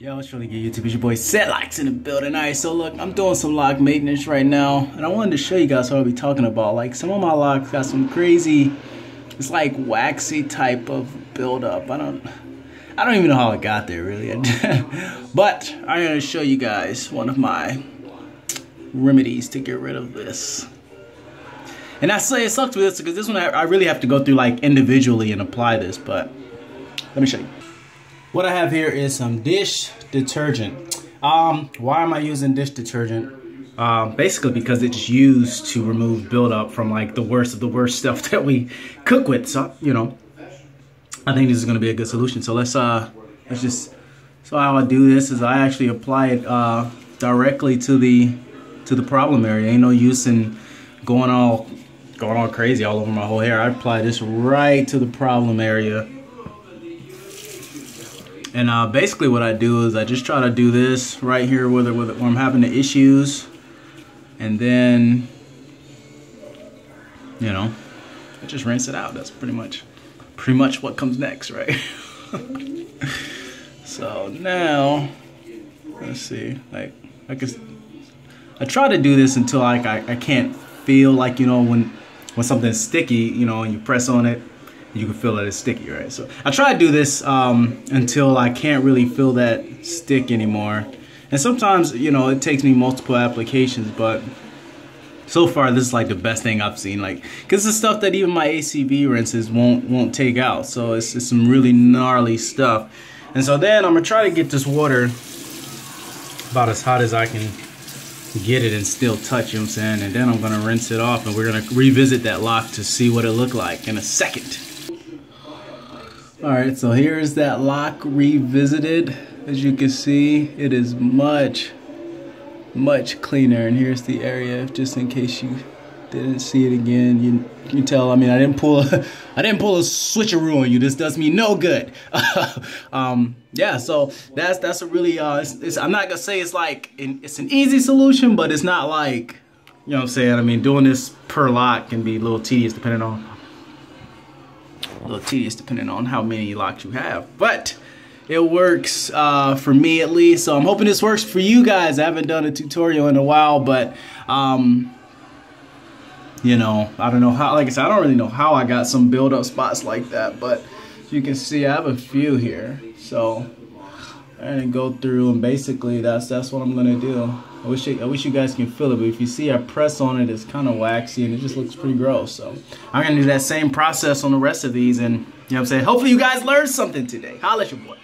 Yo, what's really good, YouTube? It's your boy Set Locks in the building. Alright, so look, I'm doing some lock maintenance right now, and I wanted to show you guys what I'll be talking about. Like, some of my locks got some crazy, it's like waxy type of buildup. I don't even know how it got there, really. But I'm gonna show you guys one of my remedies to get rid of this. And I say it sucks with this because this one I really have to go through like individually and apply this. But let me show you. What I have here is some dish detergent. Why am I using dish detergent? Basically because it's used to remove buildup from like the worst of the worst stuff that we cook with. So, you know, I think this is going to be a good solution. So how I do this is I actually apply it directly to the problem area. Ain't no use in going all crazy all over my whole hair. I apply this right to the problem area. And basically what I do is I just try to do this right here where I'm having the issues, and then, you know, I just rinse it out. That's pretty much what comes next, right? So now, let's see, like, I try to do this until like I can't feel, like, you know, when something's sticky, you know, and you press on it, you can feel that it's sticky, right? So I try to do this until I can't really feel that stick anymore. And sometimes, you know, it takes me multiple applications, but so far this is like the best thing I've seen. Like, because the stuff that even my ACV rinses won't take out. So it's some really gnarly stuff. And so then I'm gonna try to get this water about as hot as I can get it and still touch, you know what I'm saying? And then I'm gonna rinse it off, and we're gonna revisit that lock to see what it looked like in a second. Alright, so here's that lock revisited. As you can see, it is much cleaner, and here's the area, just in case you didn't see it again. You tell, I mean, I didn't pull a switcheroo on you. This does me no good. Yeah, so that's a really I'm not gonna say it's an easy solution, but it's not like, you know what I'm saying? I mean, doing this per lock can be a little tedious depending on how many locks you have, but it works for me at least. So I'm hoping this works for you guys. I haven't done a tutorial in a while, but you know, I don't know how, like I said, I don't really know how I got some build-up spots like that, but you can see I have a few here. So I'm gonna go through, and basically that's what I'm gonna do. I wish you guys can feel it, but if you see I press on it, it's kind of waxy and it just looks pretty gross. So I'm gonna do that same process on the rest of these, and you know what I'm saying, hopefully you guys learned something today. Holla at your boy.